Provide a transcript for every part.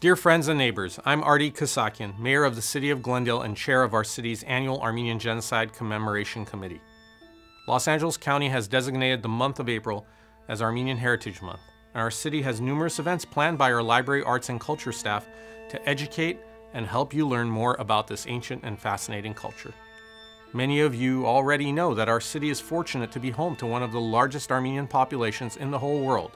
Dear friends and neighbors, I'm Ardy Kasakian, Mayor of the City of Glendale and Chair of our city's annual Armenian Genocide Commemoration Committee. Los Angeles County has designated the month of April as Armenian Heritage Month, and our city has numerous events planned by our Library, Arts, and Culture staff to educate and help you learn more about this ancient and fascinating culture. Many of you already know that our city is fortunate to be home to one of the largest Armenian populations in the whole world,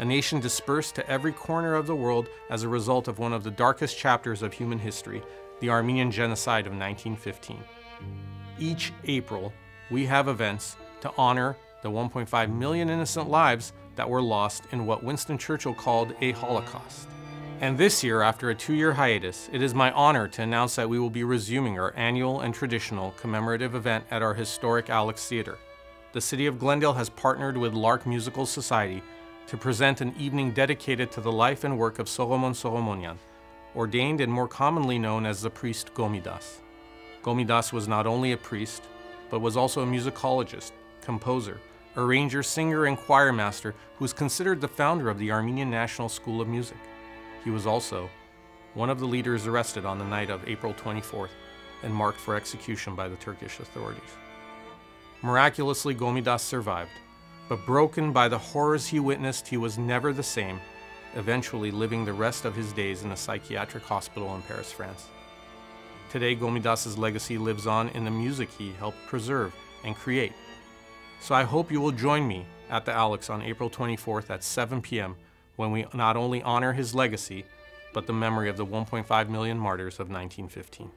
a nation dispersed to every corner of the world as a result of one of the darkest chapters of human history, the Armenian Genocide of 1915. Each April, we have events to honor the 1.5 million innocent lives that were lost in what Winston Churchill called a Holocaust. And this year, after a two-year hiatus, it is my honor to announce that we will be resuming our annual and traditional commemorative event at our historic Alex Theatre. The City of Glendale has partnered with Lark Musical Society to present an evening dedicated to the life and work of Soghomon Soghomonian, ordained and more commonly known as the priest Komitas. Komitas was not only a priest, but was also a musicologist, composer, arranger, singer, and choir master who is considered the founder of the Armenian National School of Music. He was also one of the leaders arrested on the night of April 24th and marked for execution by the Turkish authorities. Miraculously, Komitas survived, but broken by the horrors he witnessed, he was never the same, eventually living the rest of his days in a psychiatric hospital in Paris, France. Today, Komitas' legacy lives on in the music he helped preserve and create. So I hope you will join me at the Alex on April 24th at 7 p.m. when we not only honor his legacy, but the memory of the 1.5 million martyrs of 1915.